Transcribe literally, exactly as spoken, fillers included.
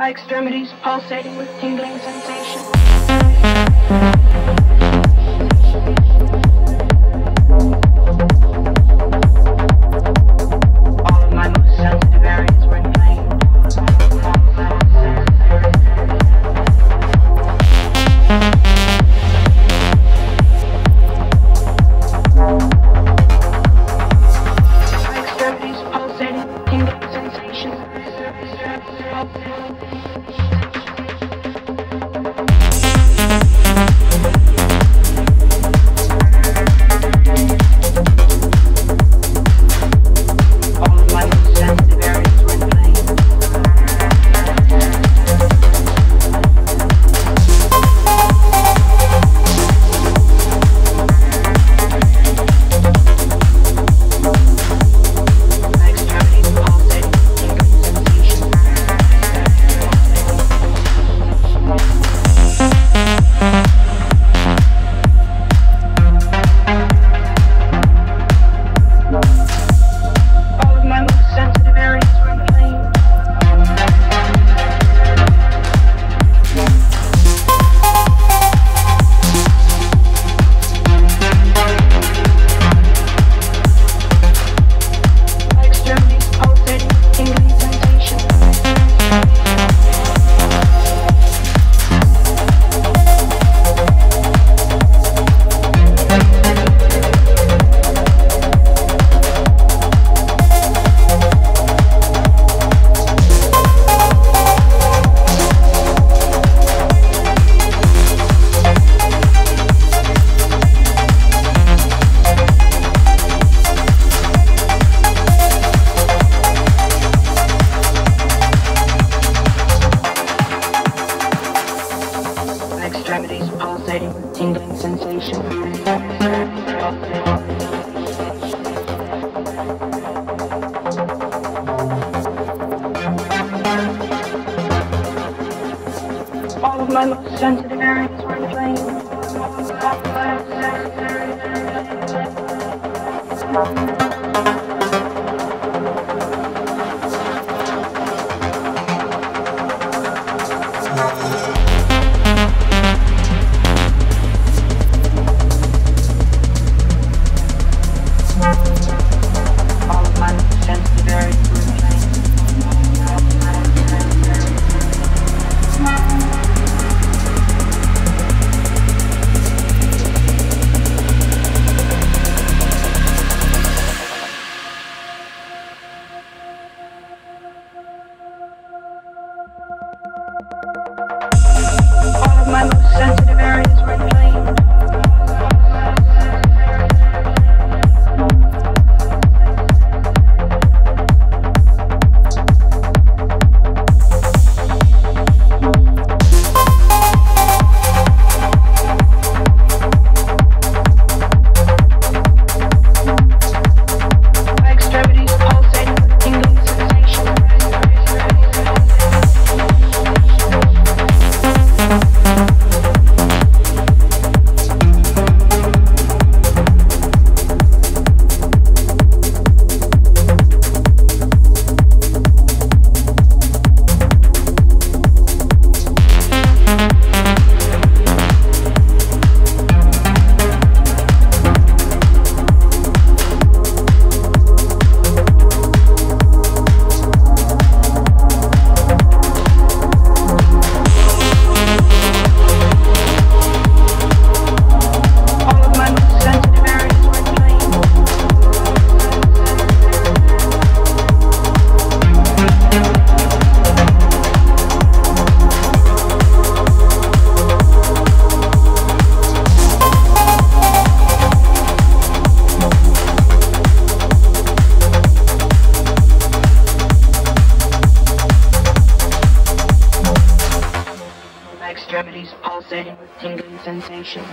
my extremities pulsating with tingling sensation. Extremities pulsating with tingling sensation. All of my most sensitive areas were inflamed. Extremities pulsating with tingling sensation.